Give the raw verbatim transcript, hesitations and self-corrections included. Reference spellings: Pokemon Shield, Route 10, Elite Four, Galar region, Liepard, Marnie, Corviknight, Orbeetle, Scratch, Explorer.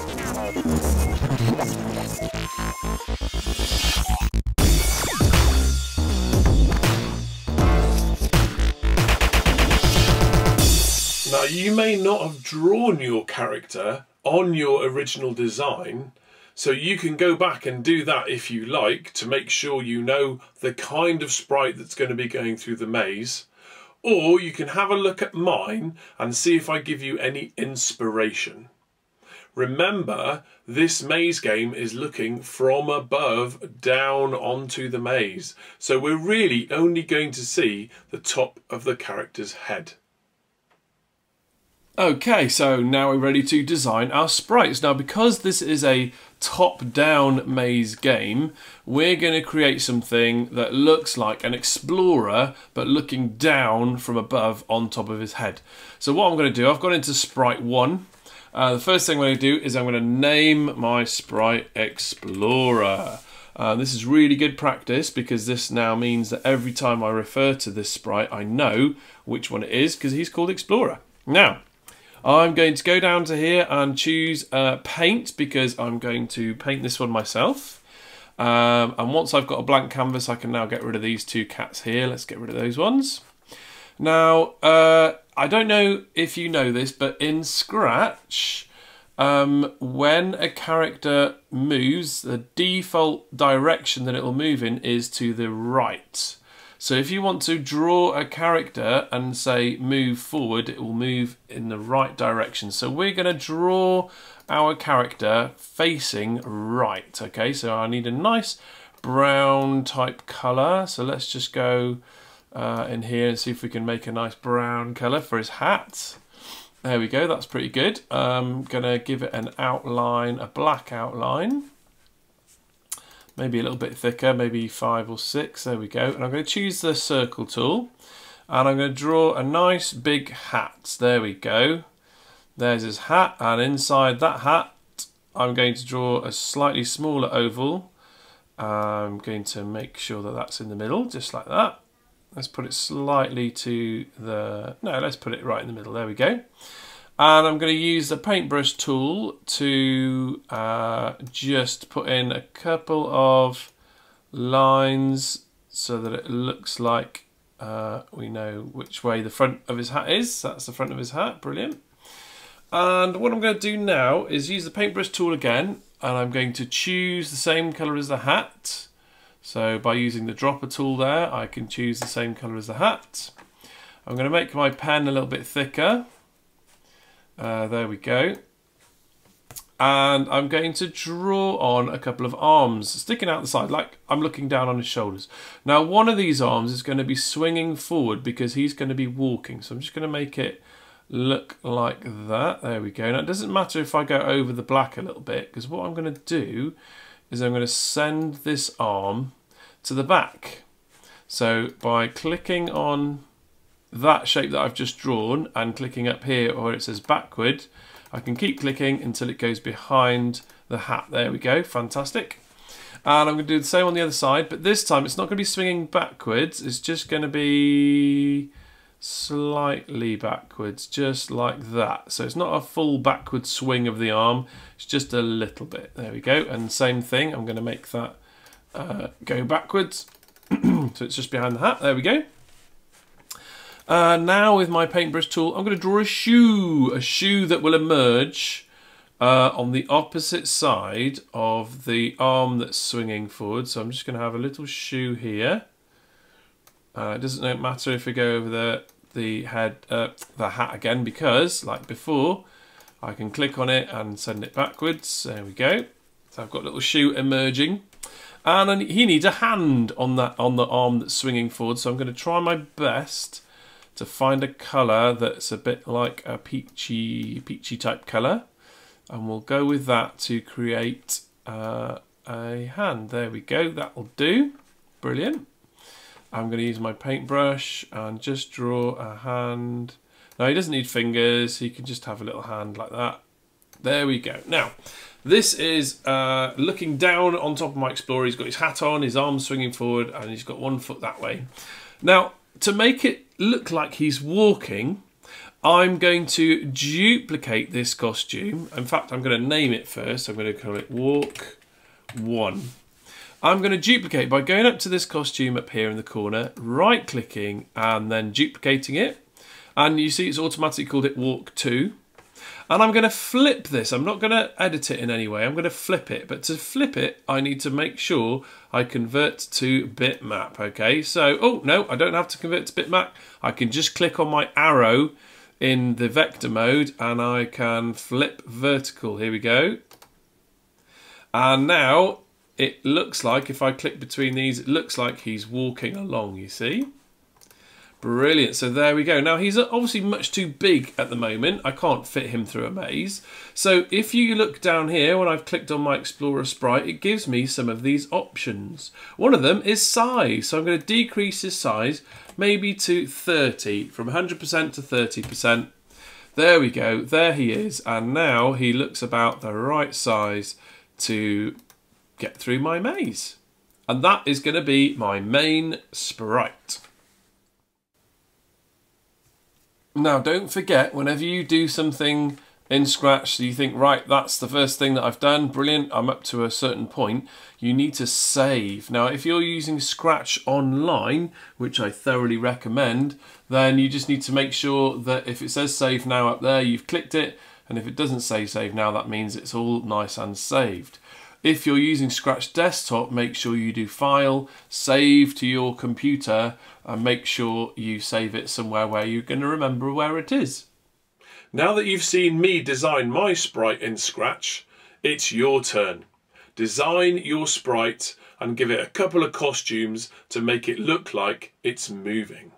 Now, you may not have drawn your character on your original design, so you can go back and do that if you like to make sure you know the kind of sprite that's going to be going through the maze. Or you can have a look at mine and see if I give you any inspiration. Remember, this maze game is looking from above down onto the maze, so we're really only going to see the top of the character's head. Okay, so now we're ready to design our sprites. Now, because this is a top-down maze game, we're going to create something that looks like an explorer, but looking down from above on top of his head. So what I'm going to do, I've gone into sprite one. Uh, the first thing I'm going to do is I'm going to name my sprite Explorer. Uh, this is really good practice because this now means that every time I refer to this sprite, I know which one it is because he's called Explorer. Now, I'm going to go down to here and choose uh, paint because I'm going to paint this one myself. Um, and once I've got a blank canvas, I can now get rid of these two cats here. Let's get rid of those ones. Now, uh, I don't know if you know this, but in Scratch, um, when a character moves, the default direction that it will move in is to the right. So if you want to draw a character and say move forward, it will move in the right direction. So we're going to draw our character facing right. Okay, so I need a nice brown type colour. So let's just go uh, in here and see if we can make a nice brown colour for his hat. There we go, that's pretty good. I'm going to give it an outline, a black outline. Maybe a little bit thicker, maybe five or six, there we go. And I'm going to choose the circle tool and I'm going to draw a nice big hat, there we go. There's his hat, and inside that hat I'm going to draw a slightly smaller oval. I'm going to make sure that that's in the middle, just like that. Let's put it slightly to the, no, let's put it right in the middle, there we go. And I'm going to use the paintbrush tool to uh, just put in a couple of lines so that it looks like uh, we know which way the front of his hat is. That's the front of his hat, brilliant. And what I'm going to do now is use the paintbrush tool again, and I'm going to choose the same colour as the hat. So by using the dropper tool there, I can choose the same colour as the hat. I'm going to make my pen a little bit thicker. Uh, there we go, and I'm going to draw on a couple of arms sticking out the side like I'm looking down on his shoulders. Now one of these arms is going to be swinging forward because he's going to be walking, so I'm just going to make it look like that. There we go. Now it doesn't matter if I go over the black a little bit, because what I'm going to do is I'm going to send this arm to the back. So by clicking on that shape that I've just drawn and clicking up here where it says backward, I can keep clicking until it goes behind the hat. There we go, fantastic. And I'm going to do the same on the other side, but this time it's not going to be swinging backwards, it's just going to be slightly backwards, just like that. So it's not a full backward swing of the arm, it's just a little bit. There we go, and same thing, I'm going to make that uh, go backwards. So it's just behind the hat, there we go. Uh, now with my paintbrush tool, I'm going to draw a shoe, a shoe that will emerge uh, on the opposite side of the arm that's swinging forward. So I'm just going to have a little shoe here. Uh, it doesn't matter if we go over the the head, uh, the hat again, because like before, I can click on it and send it backwards. There we go. So I've got a little shoe emerging. And he needs a hand on that on the arm that's swinging forward. So I'm going to try my best to find a colour that's a bit like a peachy, peachy type colour, and we'll go with that to create uh, a hand. There we go, that'll do, brilliant. I'm going to use my paintbrush and just draw a hand. Now he doesn't need fingers, he can just have a little hand like that. There we go. Now, this is uh, looking down on top of my Explorer. He's got his hat on, his arms swinging forward, and he's got one foot that way. Now, to make it look like he's walking, I'm going to duplicate this costume. In fact, I'm going to name it first. I'm going to call it Walk One. I'm going to duplicate by going up to this costume up here in the corner, right clicking and then duplicating it. And you see it's automatically called it Walk Two. And I'm going to flip this. I'm not going to edit it in any way. I'm going to flip it. But to flip it, I need to make sure I convert to bitmap. Okay, so, oh, no, I don't have to convert to bitmap. I can just click on my arrow in the vector mode and I can flip vertical. Here we go. And now it looks like, if I click between these, it looks like he's walking along, you see. Brilliant, so there we go. Now he's obviously much too big at the moment. I can't fit him through a maze. So if you look down here, when I've clicked on my Explorer sprite, it gives me some of these options. One of them is size. So I'm going to decrease his size maybe to thirty, from one hundred percent to thirty percent. There we go, there he is. And now he looks about the right size to get through my maze. And that is going to be my main sprite. Now, don't forget, whenever you do something in Scratch, you think, right, that's the first thing that I've done, brilliant, I'm up to a certain point, you need to save. Now, if you're using Scratch Online, which I thoroughly recommend, then you just need to make sure that if it says save now up there, you've clicked it, and if it doesn't say save now, that means it's all nice and saved. If you're using Scratch Desktop, make sure you do File, Save to your computer, and make sure you save it somewhere where you're going to remember where it is. Now that you've seen me design my sprite in Scratch, it's your turn. Design your sprite and give it a couple of costumes to make it look like it's moving.